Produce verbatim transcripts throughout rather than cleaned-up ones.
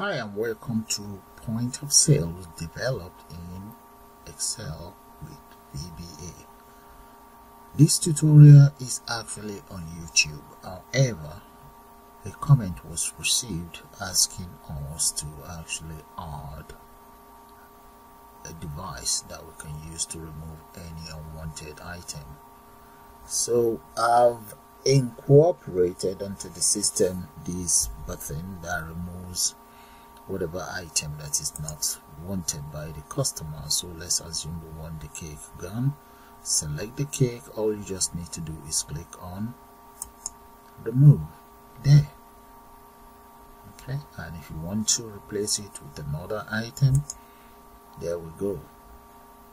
Hi and welcome to Point of Sale developed in Excel with V B A. This tutorial is actually on YouTube. However, a comment was received asking us to actually add a device that we can use to remove any unwanted item. So I've incorporated onto the system this button that removes whatever item that is not wanted by the customer. So let's assume we want the cake gone. Select the cake. All you just need to do is click on remove there. Okay, and if you want to replace it with another item, there we go.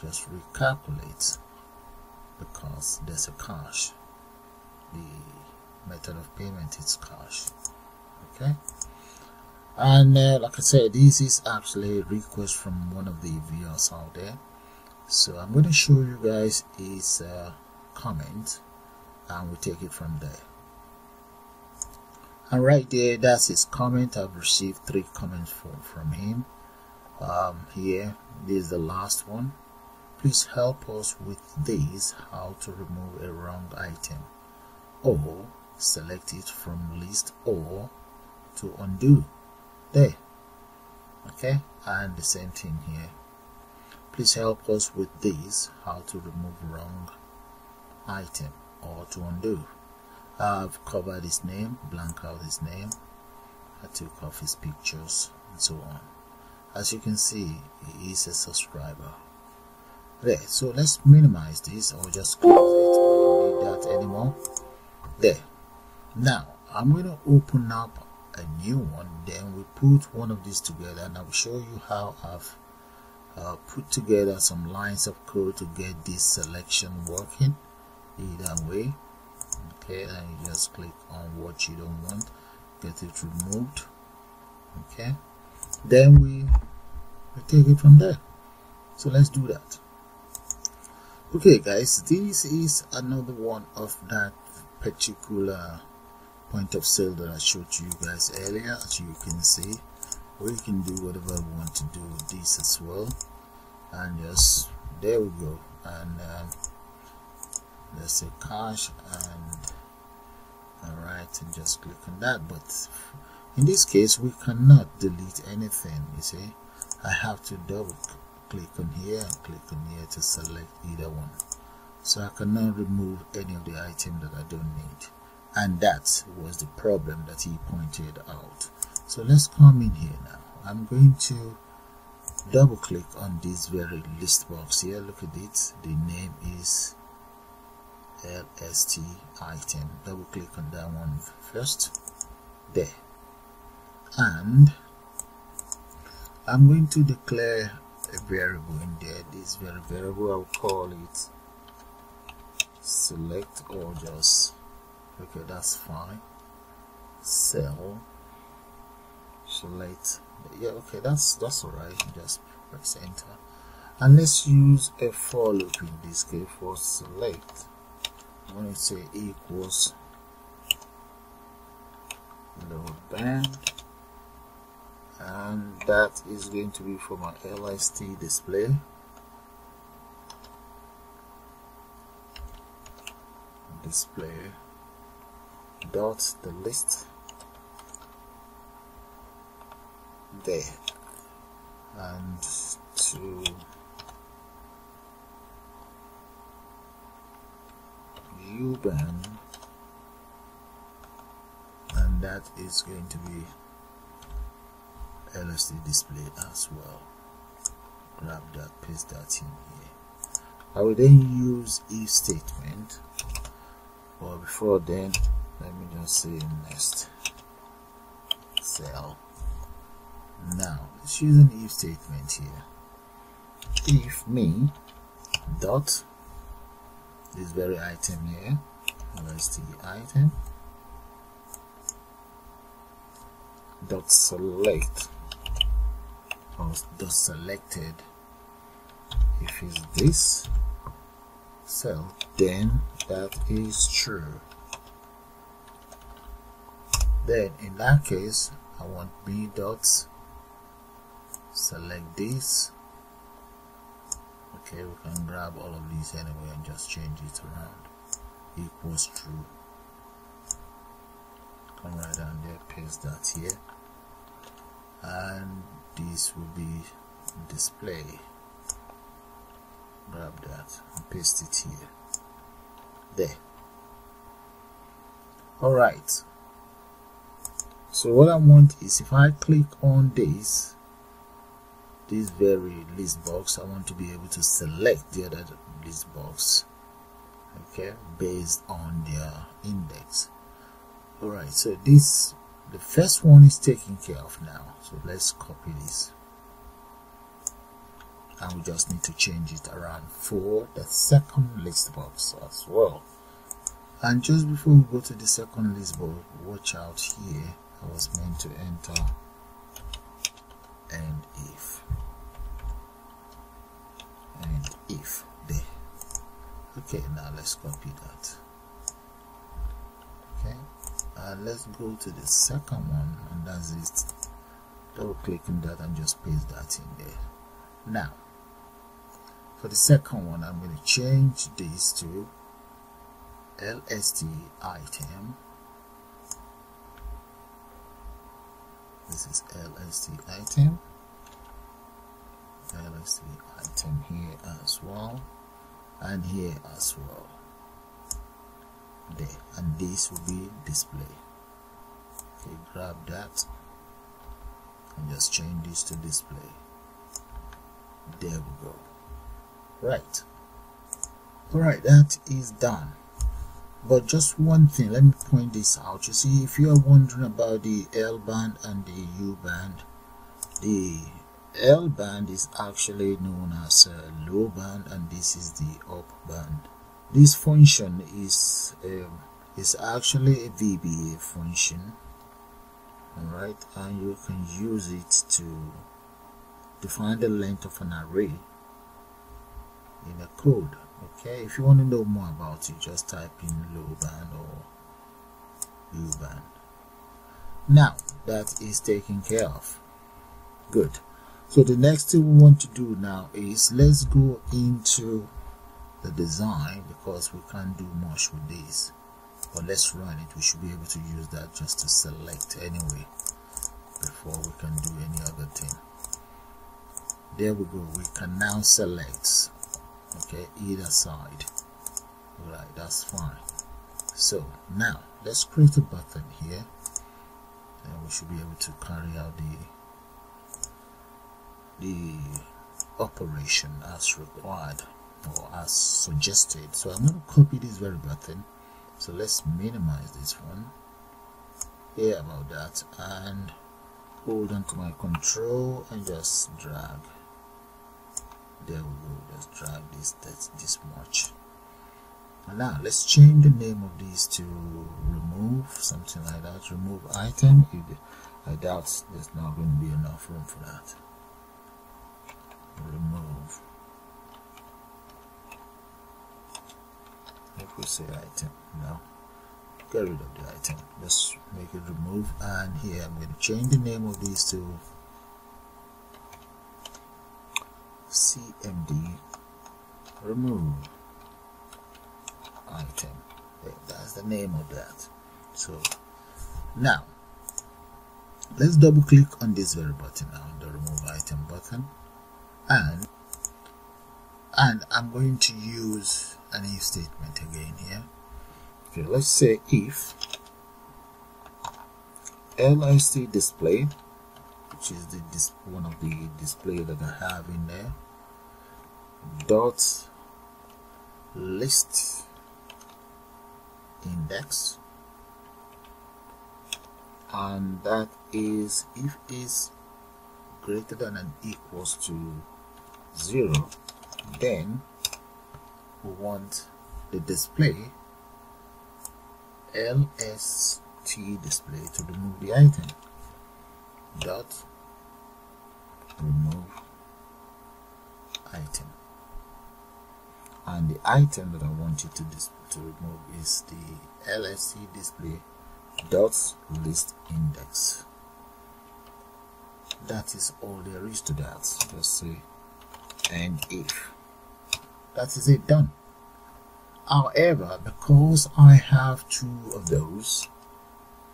Just recalculate because there's a cash. The method of payment is cash. Okay, and uh, like I said, this is actually a request from one of the viewers out there, so I'm going to show you guys his uh, comment and we'll take it from there. And right there, that's his comment. I've received three comments from, from him um, here. This is the last one. Please help us with this, how to remove a wrong item or select it from list or to undo there. Okay, and the same thing here. Please help us with this, how to remove wrong item or to undo. I've covered his name, blank out his name, I took off his pictures and so on. As you can see, he is a subscriber there. So let's minimize this or just close it. We don't need that anymore there. Now I'm going to open up a new one, then we put one of these together and I'll show you how I've uh, put together some lines of code to get this selection working either way. Okay, and you just click on what you don't want, get it removed. Okay, then we, we take it from there. So let's do that. Okay guys, this is another one of that particular point of sale that I showed you guys earlier. As you can see, we can do whatever we want to do with this as well, and just there we go. And um, let's say cash, and all right, and just click on that. But in this case we cannot delete anything, you see. I have to double click on here and click on here to select either one, so I cannot remove any of the item that I don't need. And that was the problem that he pointed out. So let's come in here now. I'm going to double click on this very list box here. Look at it. The name is lstItem. Double click on that one first. There. And I'm going to declare a variable in there. This very variable, I'll call it select or just. Okay, that's fine. Cell select. Yeah, okay, that's that's alright. Just press enter, and let's use a for loop in this case for select. I'm going to say equals load band, and that is going to be for my lst display. Display. Dot the list there, and to UBound, and that is going to be lst display as well. Grab that, paste that in here. I will then use if statement, but before then let me just say next cell. Now let's use an if statement here. If me dot this very item here, lst item dot select or dot selected, if it's this cell, then that is true. Then in that case I want b dot select this. Okay, we can grab all of these anyway and just change it around. Equals true. Come right down there, paste that here, and this will be display. Grab that and paste it here. There. Alright. So what I want is, if I click on this this very list box, I want to be able to select the other list box, okay, based on their index. Alright, so this, the first one is taken care of now. So let's copy this, and we just need to change it around for the second list box as well. And just before we go to the second list box, watch out here, I was meant to enter and if and if there. Okay, now let's copy that. Okay, and let's go to the second one, and that's it. Double click on that and just paste that in there. Now for the second one, I'm going to change this to lstItem. This is lstItem. lstItem here as well, and here as well. There, and this will be display. Okay, grab that and just change this to display. There we go. Right. Alright, that is done. But just one thing, let me point this out. You see, if you are wondering about the LBound and the UBound, the LBound is actually known as uh, low bound, and this is the up bound. This function is um, is actually a V B A function, all right, and you can use it to define the length of an array in a code. Okay, if you want to know more about it, just type in LBound or UBound. Now that is taken care of. Good. So the next thing we want to do now is, let's go into the design, because we can't do much with this, but let's run it. We should be able to use that just to select anyway before we can do any other thing. There we go. We can now select, okay, either side. All right, that's fine. So now let's create a button here, and we should be able to carry out the the operation as required or as suggested. So I'm going to copy this very button. So let's minimize this one here, about that, and hold on to my control and just drag. There we go. Just drag this that's this much. And now let's change the name of these to remove, something like that. Remove item. I doubt there's not going to be enough room for that. Remove. If we say item, no, get rid of the item. Let's make it remove. And here I'm going to change the name of these to C M D remove item. Yeah, that's the name of that. So now let's double click on this very button now, the remove item button, and and I'm going to use an if statement again here. Okay, let's say if lstDisplay, which is the dis one of the display that I have in there, dot list index, and that is if is greater than and equals to zero, then we want the display lstDisplay to remove the item dot remove item, and the item that I want you to to remove is the lstDisplay dot list index. That is all there is to that. Just say and if. That is it, done. However, because I have two of those,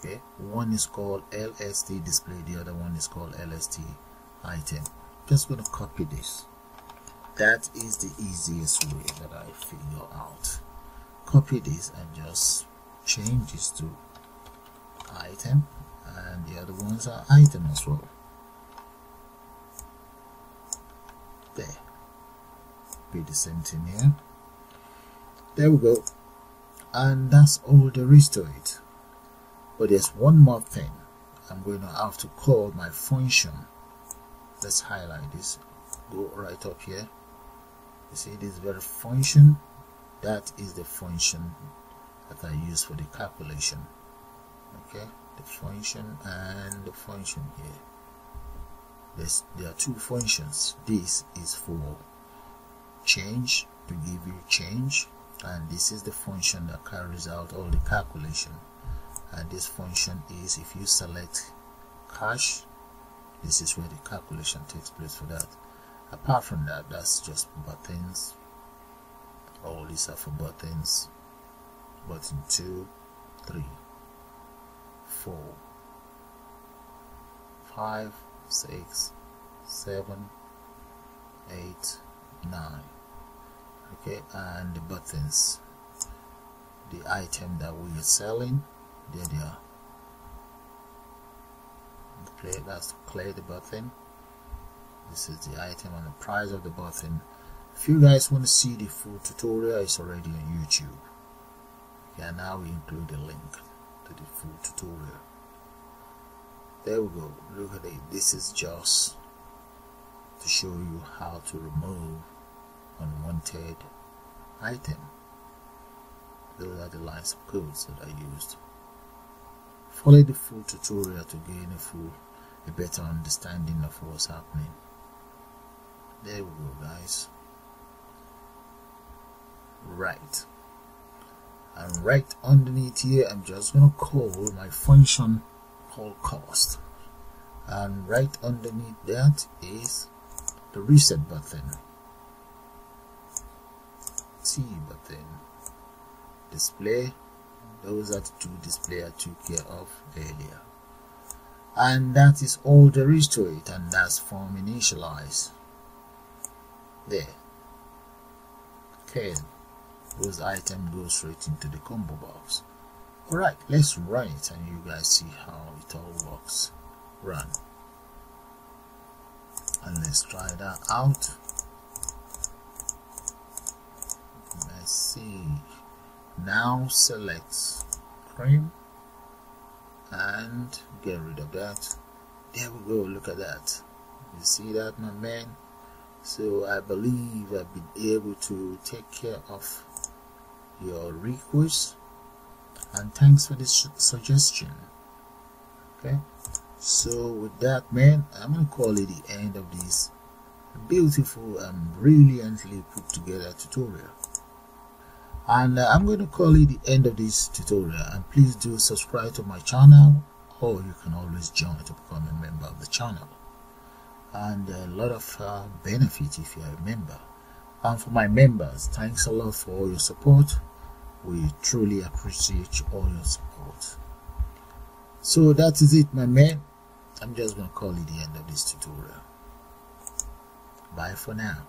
okay, one is called lstDisplay, the other one is called lstItem. Just going to copy this. That is the easiest way that I figure out. Copy this and just change this to item, and the other ones are item as well. There. Be the same thing here. There we go. And that's all there is to it. But there's one more thing. I'm going to have to call my function. Let's highlight this. Go right up here. You see this very function? That is the function that I use for the calculation. Okay, the function and the function here. There's, there are two functions. This is for change, to give you change, and this is the function that carries out all the calculation. And this function is, if you select cache, this is where the calculation takes place for that. Apart from that, that's just buttons. All these are for buttons. Button two, three, four, five, six, seven, eight, nine. Okay, and the buttons, the item that we are selling, there they are. Okay, that's clear the button. This is the item and the price of the button. If you guys want to see the full tutorial, it's already on YouTube. Okay, and now we include a link to the full tutorial. There we go. Look at it. This is just to show you how to remove unwanted item. Those are the lines of codes that I used. Follow the full tutorial to gain a full a better understanding of what's happening. There we go, guys. Right, and right underneath here, I'm just gonna call my function called cost, and right underneath that is the reset button, T button, display. Those are the two display I took care of earlier. And that is all there is to it, and that's form initialize. There. Okay, those items go straight into the combo box. Alright, let's run it and you guys see how it all works. Run. And let's try that out. Let's see. Now select cream and get rid of that. There we go, look at that. You see that, my man? So I believe I've been able to take care of your request, and thanks for this suggestion. Okay, so with that, man, I'm gonna call it the end of this beautiful and brilliantly put together tutorial. And uh, I'm going to call it the end of this tutorial, and please do subscribe to my channel, or you can always join to become a member of the channel. And a lot of uh, benefit if you are a member. And for my members, thanks a lot for all your support. We truly appreciate all your support. So that is it, my man. I'm just going to call it the end of this tutorial. Bye for now.